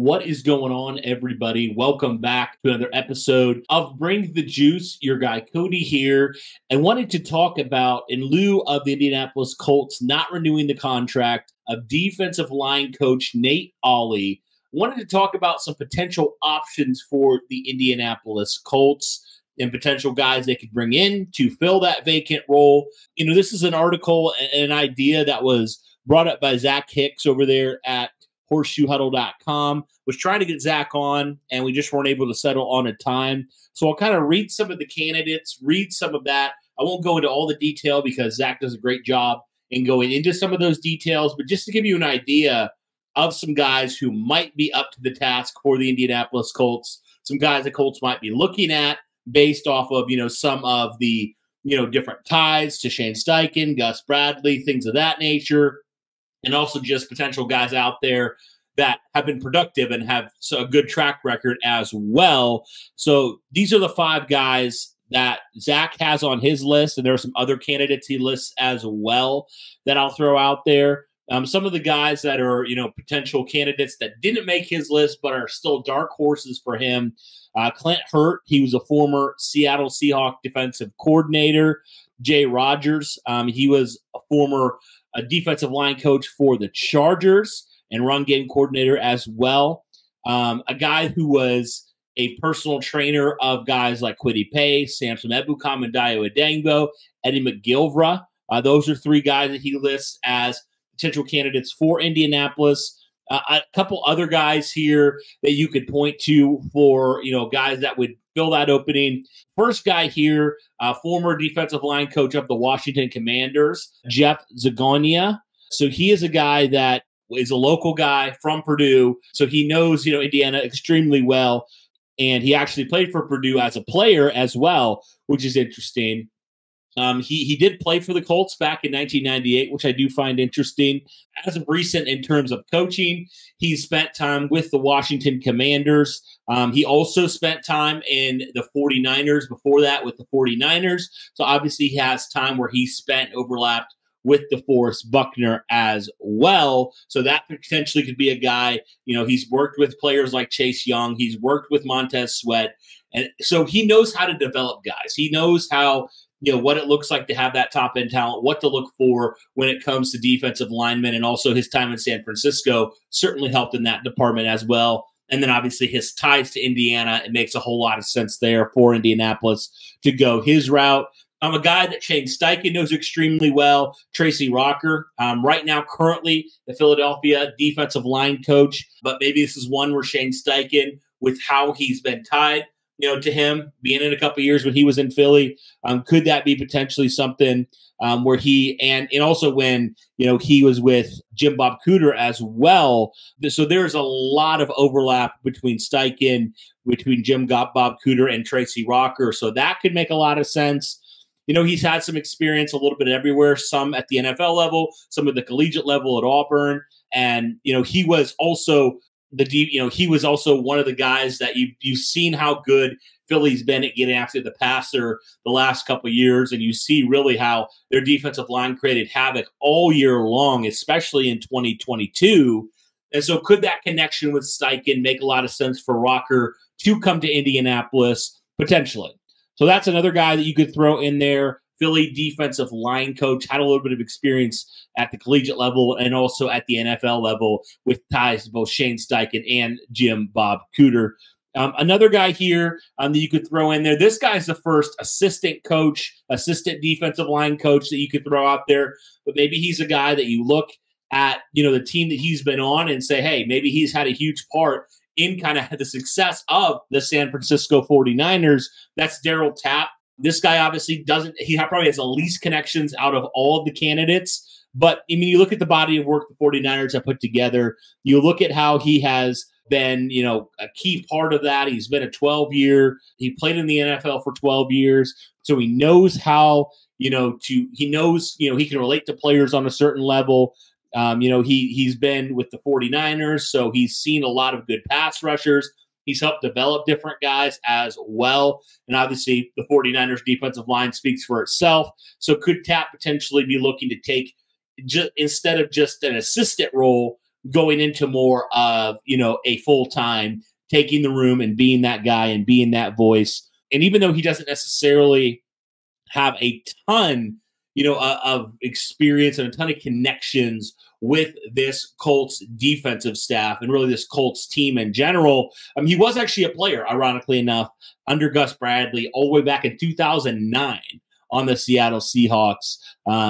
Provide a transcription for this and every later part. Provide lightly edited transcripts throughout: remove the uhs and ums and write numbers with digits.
What is going on, everybody? Welcome back to another episode of Bring the Juice. Your guy Cody here, and wanted to talk about, in lieu of the Indianapolis Colts not renewing the contract of defensive line coach Nate Olley, wanted to talk about some potential options for the Indianapolis Colts and potential guys they could bring in to fill that vacant role. You know, this is an article and an idea that was brought up by Zach Hicks over there at Horseshoehuddle.com. Was trying to get Zach on, and we just weren't able to settle on a time. So I'll kind of read some of the candidates, read some of that. I won't go into all the detail because Zach does a great job in going into some of those details, but just to give you an idea of some guys who might be up to the task for the Indianapolis Colts, some guys the Colts might be looking at based off of, you know, some of the, you know, different ties to Shane Steichen, Gus Bradley, things of that nature. And also just potential guys out there that have been productive and have a good track record as well. So these are the five guys that Zach has on his list, and there are some other candidates he lists as well that I'll throw out there. Some of the guys that are, you know, potential candidates that didn't make his list but are still dark horses for him. Clint Hurt, he was a former Seattle Seahawks defensive coordinator. Jay Rogers, he was a former defensive line coach for the Chargers and run game coordinator as well. A guy who was a personal trainer of guys like Quiddy Pay, Samson Ebukam, and Dayo Adengbo, Eddie McGilvra. Those are three guys that he lists as potential candidates for Indianapolis. A couple other guys here that you could point to for, you know, guys that would fill that opening. First guy here, former defensive line coach of the Washington Commanders, Jeff Zagonia. So he is a guy that is a local guy from Purdue. So he knows, you know, Indiana extremely well. And he actually played for Purdue as a player as well, which is interesting. He did play for the Colts back in 1998, which I do find interesting. As of recent in terms of coaching, he spent time with the Washington Commanders. He also spent time in the 49ers before that with the 49ers. So obviously he has time where he spent overlapped with DeForest Buckner as well. So that potentially could be a guy, you know, he's worked with players like Chase Young. He's worked with Montez Sweat. And so he knows how to develop guys. He knows how, you know, what it looks like to have that top-end talent, what to look for when it comes to defensive linemen, and also his time in San Francisco certainly helped in that department as well. And then obviously his ties to Indiana, it makes a whole lot of sense there for Indianapolis to go his route. I'm a guy that Shane Steichen knows extremely well, Tracy Rocker. Right now, currently, the Philadelphia defensive line coach, but maybe this is one where Shane Steichen, with how he's been tied, you know, to him being in a couple of years when he was in Philly, could that be potentially something where he and also when, you know, he was with Jim Bob Cooter as well. So there's a lot of overlap between Steichen, between Jim Bob Cooter and Tracy Rocker. So that could make a lot of sense. You know, he's had some experience a little bit everywhere, some at the NFL level, some at the collegiate level at Auburn. And, you know, he was also he was also one of the guys that you've seen how good Philly's been at getting after the passer the last couple of years, and you see really how their defensive line created havoc all year long, especially in 2022. And so could that connection with Steichen make a lot of sense for Rocker to come to Indianapolis? Potentially. So that's another guy that you could throw in there. Philly defensive line coach, had a little bit of experience at the collegiate level and also at the NFL level with ties to both Shane Steichen and Jim Bob Cooter. Another guy here that you could throw in there, this guy's the first assistant defensive line coach that you could throw out there, but maybe he's a guy that you look at, you know, the team that he's been on and say, hey, maybe he's had a huge part in kind of the success of the San Francisco 49ers. That's Daryl Tapp. This guy obviously he probably has the least connections out of all of the candidates. But, I mean, you look at the body of work the 49ers have put together. You look at how he has been, you know, a key part of that. He's been a 12-year. He played in the NFL for 12 years. So he knows how, you know, he can relate to players on a certain level. You know, he's been with the 49ers, so he's seen a lot of good pass rushers. He's helped develop different guys as well. And obviously, the 49ers defensive line speaks for itself. So could Tapp potentially be looking to take, instead of just an assistant role, going into more of, you know, a full time, taking the room and being that guy and being that voice. And even though he doesn't necessarily have a ton, you know, of experience and a ton of connections with this Colts defensive staff and really this Colts team in general. He was actually a player, ironically enough, under Gus Bradley all the way back in 2009 on the Seattle Seahawks,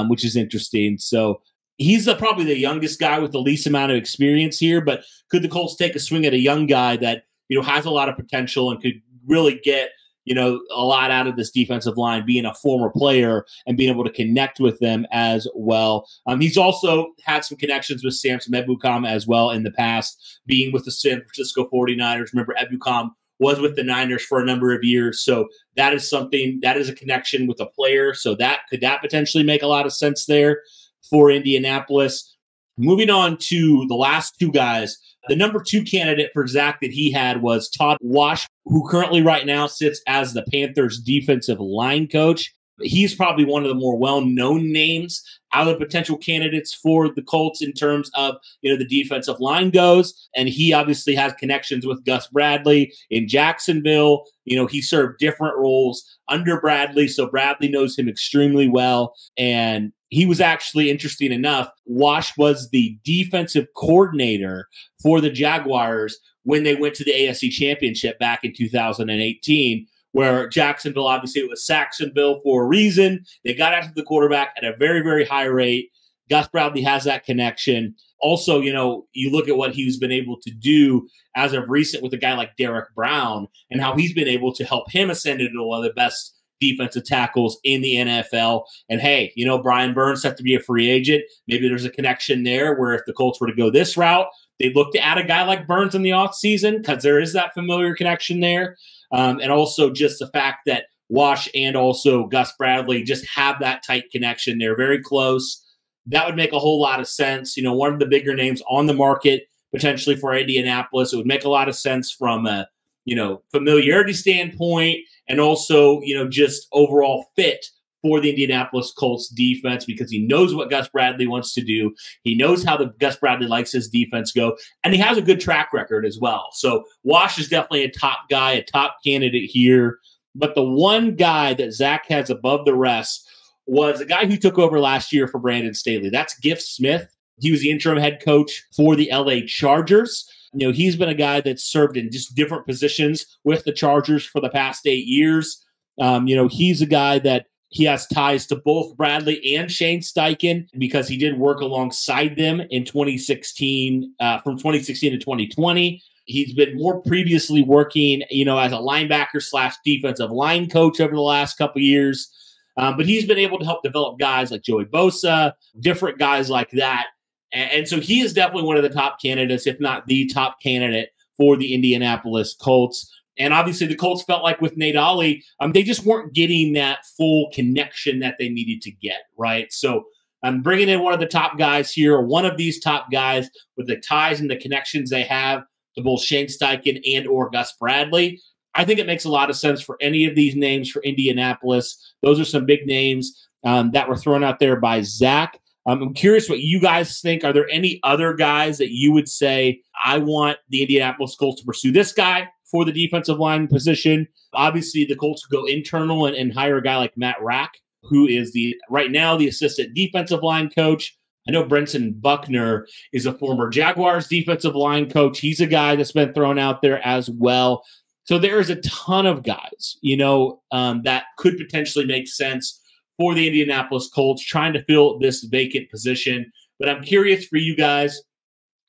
which is interesting. So he's probably the youngest guy with the least amount of experience here, but could the Colts take a swing at a young guy that, you know, has a lot of potential and could really get, you know, a lot out of this defensive line, being a former player and being able to connect with them as well. He's also had some connections with Samson Ebukam as well in the past, being with the San Francisco 49ers. Remember, Ebukam was with the Niners for a number of years. So that is something, that is a connection with a player. So that could that potentially make a lot of sense there for Indianapolis. Moving on to the last two guys, the number two candidate for Zach that he had was Todd Wash, who currently right now sits as the Panthers defensive line coach. He's probably one of the more well-known names out of potential candidates for the Colts in terms of, you know, the defensive line goes. And he obviously has connections with Gus Bradley in Jacksonville. You know, he served different roles under Bradley, so Bradley knows him extremely well. And he was actually, interesting enough, Wash was the defensive coordinator for the Jaguars when they went to the AFC Championship back in 2018, where Jacksonville, obviously it was Saxonville for a reason. They got after the quarterback at a very, very high rate. Gus Bradley has that connection. Also, you know, you look at what he's been able to do as of recent with a guy like Derek Brown and how he's been able to help him ascend into one of the best defensive tackles in the NFL. And hey, you know, Brian Burns had to be a free agent. Maybe there's a connection there where if the Colts were to go this route, they'd look to add a guy like Burns in the offseason because there is that familiar connection there. And also just the fact that Wash and also Gus Bradley just have that tight connection. They're very close. That would make a whole lot of sense. You know, one of the bigger names on the market potentially for Indianapolis, it would make a lot of sense from a, you know, familiarity standpoint, and also, you know, just overall fit for the Indianapolis Colts defense, because he knows what Gus Bradley wants to do. He knows how the Gus Bradley likes his defense go, and he has a good track record as well. So Wash is definitely a top guy, a top candidate here. But the one guy that Zach has above the rest was a guy who took over last year for Brandon Staley. That's Giff Smith. He was the interim head coach for the LA Chargers. You know, he's been a guy that's served in just different positions with the Chargers for the past 8 years. You know, he's a guy that he has ties to both Bradley and Shane Steichen because he did work alongside them in 2016, from 2016 to 2020. He's been more previously working, you know, as a linebacker / defensive line coach over the last couple of years. But he's been able to help develop guys like Joey Bosa, different guys like that. And so he is definitely one of the top candidates, if not the top candidate for the Indianapolis Colts. And obviously the Colts felt like with Nate Olley, they just weren't getting that full connection that they needed to get, right? So I'm bringing in one of the top guys here, one of these top guys with the ties and the connections they have to both Shane Steichen and or Gus Bradley. I think it makes a lot of sense for any of these names for Indianapolis. Those are some big names that were thrown out there by Zach. I'm curious what you guys think. Are there any other guys that you would say, I want the Indianapolis Colts to pursue this guy for the defensive line position? Obviously, the Colts go internal and hire a guy like Matt Rack, who is right now the assistant defensive line coach. I know Brenton Buckner is a former Jaguars defensive line coach. He's a guy that's been thrown out there as well. So there is a ton of guys, you know, that could potentially make sense for the Indianapolis Colts, trying to fill this vacant position. But I'm curious for you guys,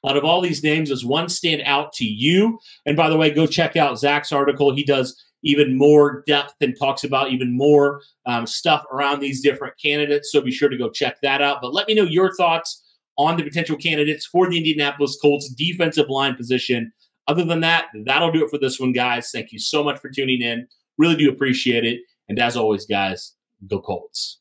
out of all these names, does one stand out to you? And by the way, go check out Zach's article. He does even more depth and talks about even more stuff around these different candidates. So be sure to go check that out. But let me know your thoughts on the potential candidates for the Indianapolis Colts defensive line position. Other than that, that'll do it for this one, guys. Thank you so much for tuning in. Really do appreciate it. And as always, guys, go Colts.